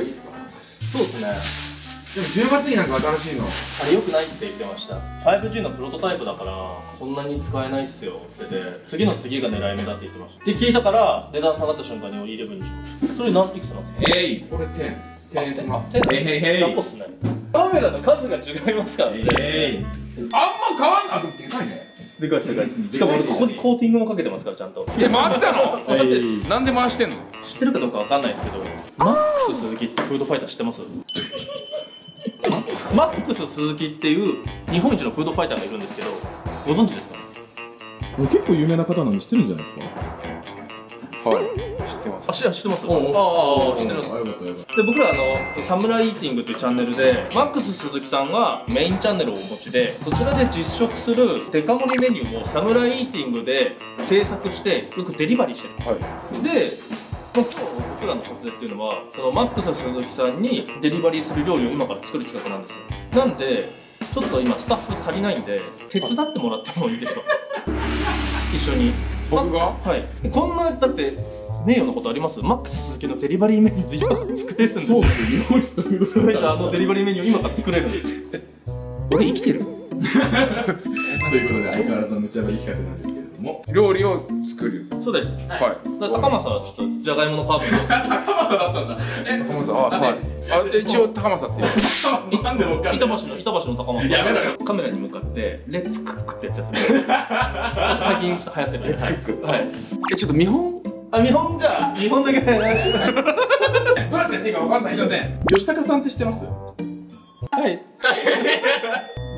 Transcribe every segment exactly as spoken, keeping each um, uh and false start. かいいですか？そうですね。でもじゅうがつになんか新しいのあれ良くないって言ってました。 ファイブジー のプロトタイプだからこんなに使えないっすよって言って、次の次が狙い目だって言ってましたって聞いたから、値段下がった瞬間にじゅういちにしよう。それ何ピクセルなんですか？えい、これじゅうします。えへへへっすね。カメラの数が違いますからね。えー、あんま変わんない。あ、でもでかいね。でかいです、でかいです。しかも俺ここにコーティングもかけてますから、ちゃんと。いや、回ってたの。だって、なんで回してんの？知ってるかどうかわかんないですけど、マックス鈴木ってフードファイター知ってます？マックス鈴木っていう日本一のフードファイターがいるんですけど、ご存知ですか？結構有名な方なんで知ってるんじゃないですか？はい。あ、知ってます。ああ、知ってます。で、僕らあのサムライイーティングというチャンネルでマックス鈴木さんがメインチャンネルをお持ちで、そちらで実食するデカ盛りメニューをサムライイーティングで制作してよくデリバリーしてる。はい、で。今日僕らの撮影っていうのはそのマックス鈴木さんにデリバリーする料理を今から作る企画なんですよ。なんでちょっと今スタッフ足りないんで手伝ってもらってもいいですか？一緒に。僕が？はい。こんなだって。名誉のことあります？マックス鈴木のデリバリーメニューで今から作れるんです。そうですよ、用意したフードファイターのデリバリーメニュー今から作れるんです。え、俺生きてる？ということで、相変わらずの無茶ぶり企画なんですけれども、料理を作る。そうです。はい。高政はちょっとじゃがいものカーブの高政だったんだ。え、高政、あ、はい。あ、じゃ一応高政って言う。なんで分かる？板橋の、板橋の高政。やめろよ。カメラに向かってレッツクックってやつやってる。最近ちょっと流行ってる。レッツクック。はい。え、ちょっと見本、あ、見本じゃ、見本だけ。どうやってやっていいか分かんない。すいません。吉高さんって知ってます？はい。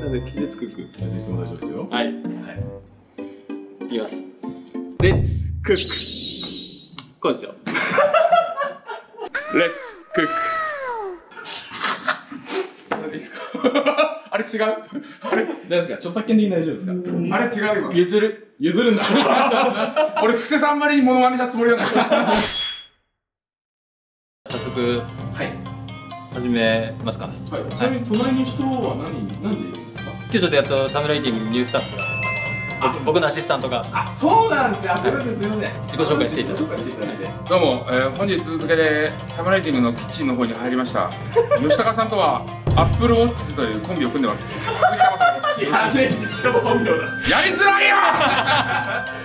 なんでレッツクック。大丈夫ですよ、大丈夫ですよ。はい。はい。いきます。レッツクック。こうですよ。レッツクック。これでいいですか？あれ違う？あれ大丈夫ですか？著作権的に大丈夫ですか？あれ違う今。譲る。譲るんだ。俺、布施さんまりに物まねしたつもりはない。早速、はい。始めますか。はい。ちなみに、隣の人は何、何でいるんですか？今日ちょっとやっと、サムライティングのニュースタッフが、あの、僕のアシスタントが。あ、そうなんですね。あ、すいません、すいません。自己紹介していただいて。紹介していただいて。どうも、えー、本日付けで、サムライティングのキッチンの方に入りました。吉高さんとは、アップルウォッチズというコンビを組んでます。やべえし、しかも本名だし。やりづらいよ。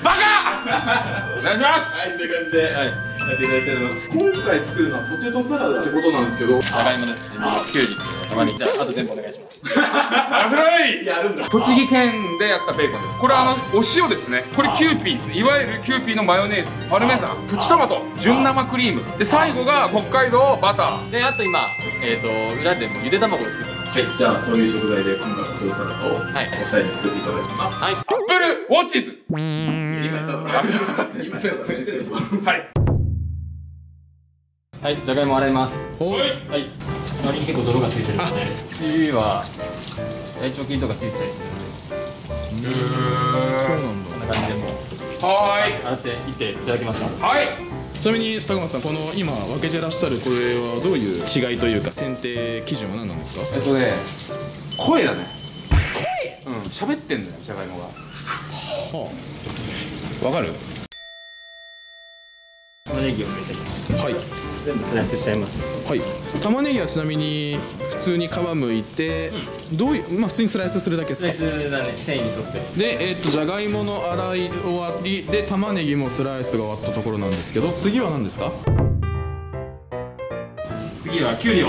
バカ。お願いします。はい、という感じで、はい、やっていただいております。今回作るのはポテトサラダってことなんですけど。じゃがいもです。きゅうり、玉ねぎ、じゃあ、あと全部お願いします。あ、それはいい。やるんだ。栃木県でやったベーコンです。これ、あの、お塩ですね。これキューピーですね。いわゆるキューピーのマヨネーズ、パルメザン、プチトマト、純生クリーム。で、最後が北海道バター。で、あと今、えっと、裏でもゆで卵を作ってます。はい、じゃあそういう食材で今回ポテトサラダをお二人に作っていただきます。はい。アップルウォッチズ。今やったの？今やったの？知ってるぞ。はい。はい、じゃがいも洗います。はい。はい。周りに結構泥がついてるので、次は大腸菌とかついたりするので。そうなんだ。こんな感じでもう。はい。洗っていっていただきますか。はい。ちなみに高松さん、この今分けてらっしゃるこれはどういう違いというか選定基準は何なんですか？えっとね、声だね。声？うん、喋ってんだよ、じゃがいもが。はあ、わかる？玉ねぎを入れていきます。はい。全部スライスしちゃいます。はい。玉ねぎはちなみに普通に皮むいて、うん、どういうまあ普通にスライスするだけですか？スライスだね、繊維に沿って。で、えー、っとじゃがいもの洗い終わりで玉ねぎもスライスが終わったところなんですけど、次は何ですか？次はきゅうりを。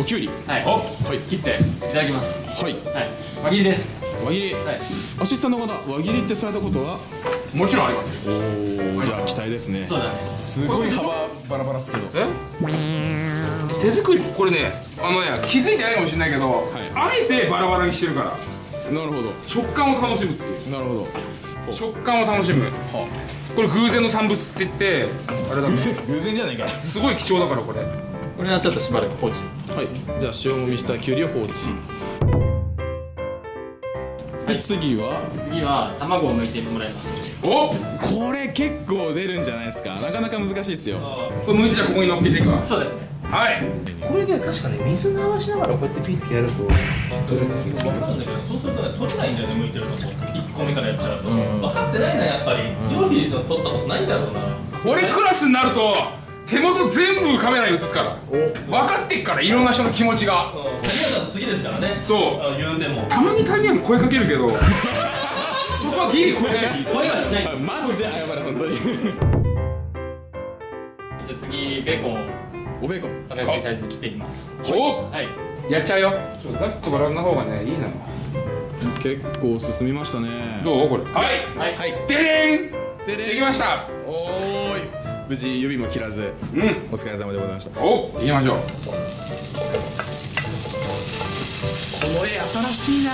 おきゅうり。はい。はい。切っていただきます。はい。はい。輪切りです。輪切り。はい。アシスタントの方、輪切りってされたことは？もちろんあります。おお、じゃあ期待ですね。そうだね。すごい幅バラバラですけど。え？手作り？これね、あのね、気づいてないかもしれないけど、あえてバラバラにしてるから。なるほど。食感を楽しむっていう。なるほど。食感を楽しむ。これ偶然の産物って言って、あれだね。偶然じゃないか。すごい貴重だからこれ。これはちょっとしばらく放置。はい。じゃあ塩もみしたきゅうりを放置。はい。次は？次は卵を抜いてもらいます。お、これ結構出るんじゃないですか。なかなか難しいですよ。これむいてじゃここに乗っけていくわ。そうですね。はい。これで確かね、水流しながらこうやってピッてやると。それが分かるんだけど、そうするとね、取れないんだよね、向いてるとこ。いっこめからやっちゃうと。分かってないな、やっぱり。料理の取ったことないんだろうな。俺クラスになると。手元全部カメラに映すから分かってっから、いろんな人の気持ちが。鍵谷さん次ですからね。そう言うてもたまに鍵谷も声かけるけど、そこはギリ声かけない。声はしない、マジで謝る、本当に。じゃ次ベーコンをおベーコン食べやすいサイズに切っていきます。おっ、やっちゃうよ。ざっくばらんな方がね、いいな。結構進みましたね。どうこれ。はいはい、てれんできました。おーい、無事指も切らず、うん、お疲れ様でございました。おっ、行きましょう。この絵新しいな。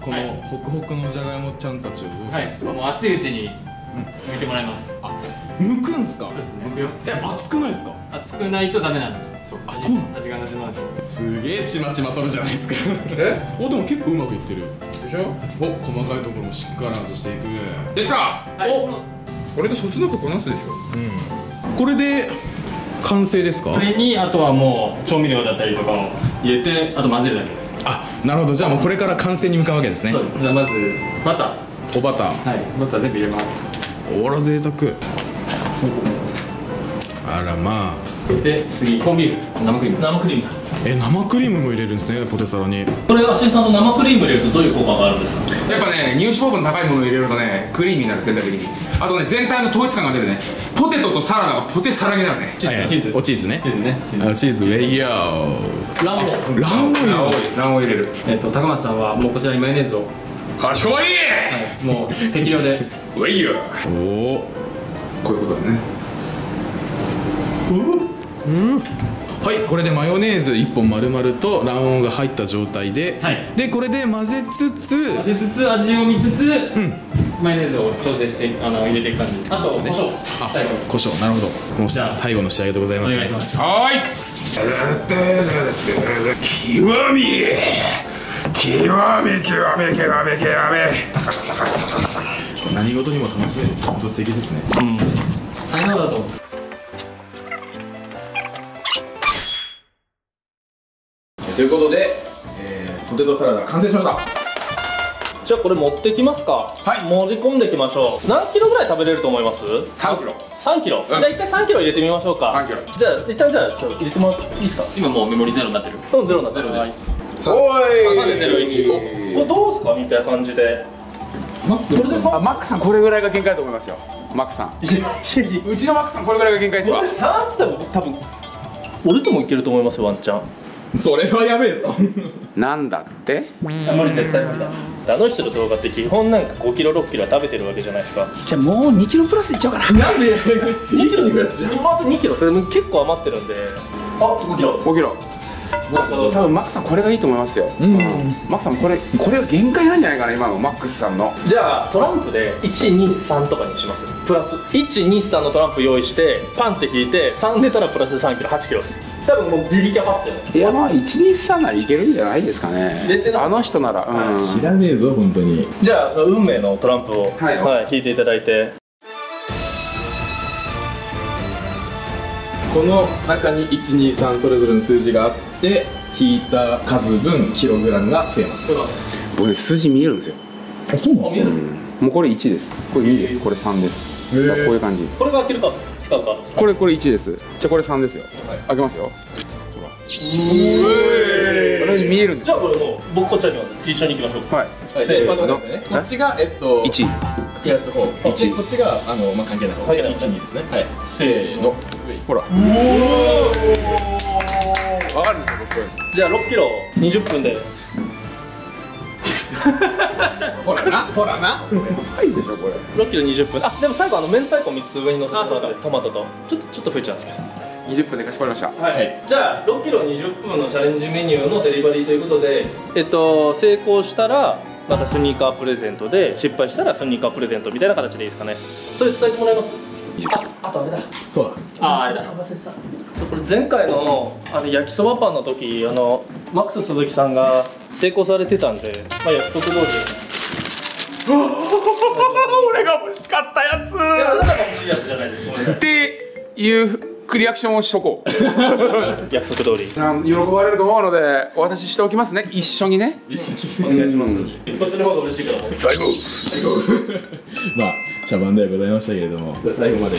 このホクホクのじゃがいもちゃんたちをどうするんですか。もう熱いうちに剥いてもらいます。あ、剥くんすか。そうですね、剥くよ。え、熱くないですか。熱くないとダメなんだ。あ、そうなの。味がなじまる。すげえちまちまとるじゃないですか。えお、でも結構うまくいってるでしょ。お、細かいところもしっかり外していくでした。お、これでそつなくこなすでしょ。うん、これで完成ですか。これにあとはもう調味料だったりとかを入れて、あと混ぜるだけ。あ、なるほど。じゃあもうこれから完成に向かうわけですね。そう。じゃあまずバター。お、バター。はい、バター全部入れます。おら、贅沢。あら、まあで、次、コンビーフ、生クリーム。生クリームだ。え、生クリームも入れるんですね、ポテサラに。これは新さんの生クリーム入れるとどういう効果があるんですか。やっぱね、乳脂肪分高いものを入れるとね、クリーミーになる、全体的に。あとね、全体の統一感が出るね。ポテトとサラダがポテサラになるね。チーズ、おチーズね。チーズね。チーズ、ウェイヤー。卵黄。卵黄。卵黄入れる。えっと、高松さんはもうこちらにマヨネーズを。かしこまり。もう適量で。ウェイヤー。おお。こういうことだね。うん。うん、はい、これでマヨネーズいっぽん丸々と卵黄が入った状態で、はい、でこれで混ぜつつ混ぜつつ味を見つつ、うん、マヨネーズを調整してあの入れていく感じ。あとね、胡椒。なるほど。もう最後の仕上げでございます、ね、お願いします。はーい、極み極み極み極み極み。何事にも楽しめる、本当素敵ですね。うん、才能だと思う。ということで、えー、ポテトサラダ完成しました。じゃあこれ持ってきますか。はい、盛り込んでいきましょう。何キロぐらい食べれると思います。さんキロ。さんキロ、うん、じゃあ一回さんキロ入れてみましょうか。さんキロ。じゃあ一旦じゃあちょっと入れてもらっていいですか。今もうメモリゼロになってる。そう、ゼロになってる。ゼロです。おーい、これどうですかみたいな感じで。マックさん、これぐらいが限界だと思いますよ。マックさん、うちのマックさん、これぐらいが限界ですわ。さんつっても多分俺ともいけると思いますよ、ワンチャン。それはやべえぞ。なんだって無理、絶対無理だ。あの人の動画って基本なんかごキロろっキロは食べてるわけじゃないですか。じゃあもうにキロプラスいっちゃおうかな。なんでにキロにプラスじゃん。今あとにキロ、それも結構余ってるんで。あ、ごキロ。ごキロ多分マックさんこれがいいと思いますよ。うん、マックさんもこれこれが限界なんじゃないかな、今のマックスさんの。じゃあトランプでいちにさんとかにします。プラスいちにさんのトランプ用意してパンって引いてさん出たらプラスさんキロ、はちキロです。多分もうギリキャパっすよね。いや、まあいちにさんならいけるんじゃないですかね、あの人なら。うん、知らねえぞ本当に。じゃあ運命のトランプを、はい、はい、引いていただいて。この中にいちにさんそれぞれの数字があって、引いた数分キログラムが増えます。僕ね、数字見えるんですよ。あ、そうなんですか。もうこれいちです、これにです、これさんです。こういう感じ。これが開けるか使うか。これこれいちです。じゃあこれさんですよ。開けますよ。ほら、これ見えるんです。じゃあこれもう僕こっちに一緒に行きましょう。はい、こっちがえっといち増やす方、こっちがあのまあ関係ない方、いちにですね。はい、せーの、ほら、わかるんですよ僕これ。じゃあろっキロにじゅっぷんで。ほらな、ほらな。はいでしょこれ。六キロ二十分。あ、でも最後あの明太子三つ上に乗せたトマトとちょっとちょっと増えちゃうんですけど。二十分でかしこまりました。はい。じゃあ六キロ二十分のチャレンジメニューのデリバリーということで、えっと成功したらまたスニーカープレゼントで、失敗したらスニーカープレゼントみたいな形でいいですかね。それ伝えてもらえます。あ、あとあれだ。そうだ。あ、あれだ。これ前回のあの焼きそばパンの時、あのマックス鈴木さんが成功されてたんで、まあ約束通り。俺が欲しかったやつ。いや、あなたが欲しいやつじゃないです。っていうクリアクションをしとこう約束通り喜ばれると思うのでお渡ししておきますね。一緒にね、一緒にお願いします。一発の方が嬉しいから。最後最後まあ茶番ではございましたけれども、最後まで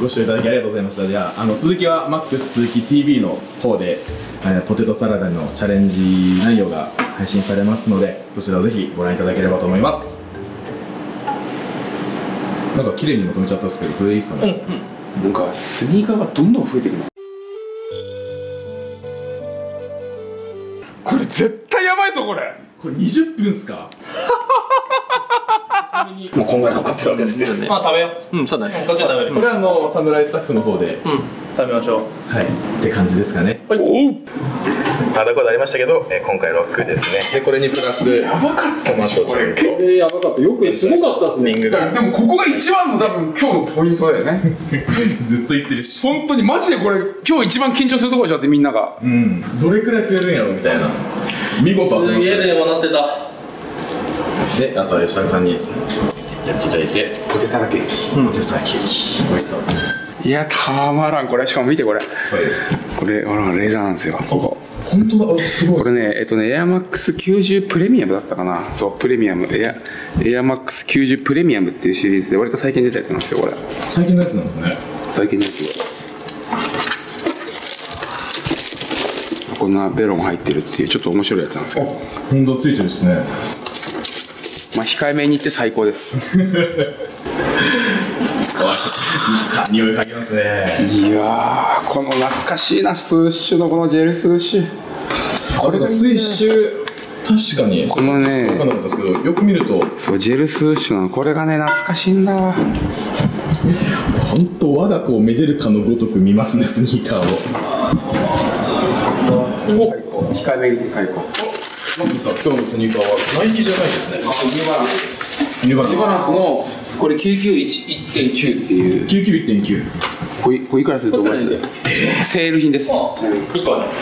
ご視聴いただきありがとうございました。じゃあ、あの続きはマックス鈴木 ティーブイ の方で、えー、ポテトサラダのチャレンジ内容が配信されますので、そちらをぜひご覧いただければと思います。なんか綺麗にまとめちゃったんですけど、これいいですかね。うんうん、なんかスニーカーがどんどん増えていくの。これ絶対やばいぞこれ。これにじゅっぷんっすか。ちなみにもうこんぐらいかかってるわけですよね。まあ食べよう。うんそうだね。こっちは食べる。これはあのサムライスタッフの方で、うん、食べましょう。はいって感じですかね。はい。おう。まだこだありましたけど、えー、今回ロックですね。でこれにプラストマトちゃんと。これやばかった。よくすごかったですね。でもここが一番の多分今日のポイントだよね。ずっと言ってるし。本当にマジでこれ今日一番緊張するところでしょってみんなが。うん。どれくらい増えるんやろみたいな。見事当たりました。家で笑ってた。であとは吉田さんにですね。やっていただいてポテサラケーキ。ポテサラケーキ。美味しそう。いやたまらんこれ。しかも見てこれ、はい、これほらレーザーなんですよ。ここ本当だ。あすごい。これねえっとねエアマックスきゅうじゅうプレミアムだったかな。そうプレミアムエアエアマックスきゅうじゅうプレミアムっていうシリーズで割と最近出たやつなんですよ。これ最近のやつなんですね。最近のやつ。こんなベロン入ってるっていうちょっと面白いやつなんですけど、本当ついてるですね。まあ控えめに言って最高です匂い嗅ぎますね。いやーこの懐かしいな、スーッシュのこのジェルスーッシュ。あれがスーッシュ、確かにこのね分かんなかったですけど、よく見るとそうジェルスーッシュなの。これがね懐かしいんだわ。ほんと我が子をめでるかのごとく見ますね、スニーカーを。おっ控えめにて最高。なんでさ今日のスニーカーはナイキじゃないですね。ニューバランス。ニューバランスのこれ きゅうきゅういち いってんきゅう っていう きゅうきゅういち いってんきゅう これ、これいくらすると思います？セール品です。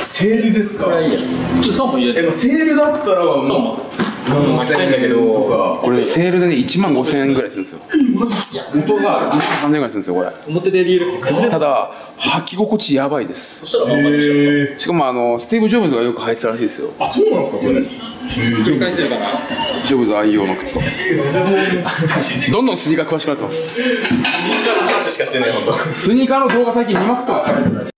セールですか。でもセールだったらもうななせんえんだけど、これセールでねいちまんごせんえんぐらいするんですよ。元がいちまんさんぜんえんぐらいするんですよ。これ表で理由ただ履き心地やばいです。しかもあのスティーブ・ジョブズがよく履いてたらしいですよ。あそうなんですか。これ繰り返せるかな。ジョブズ愛用の靴とどんどんスニーカー詳しくなってます。スニーカーの話しかしてない。スニーカーの動画最近見まくってます。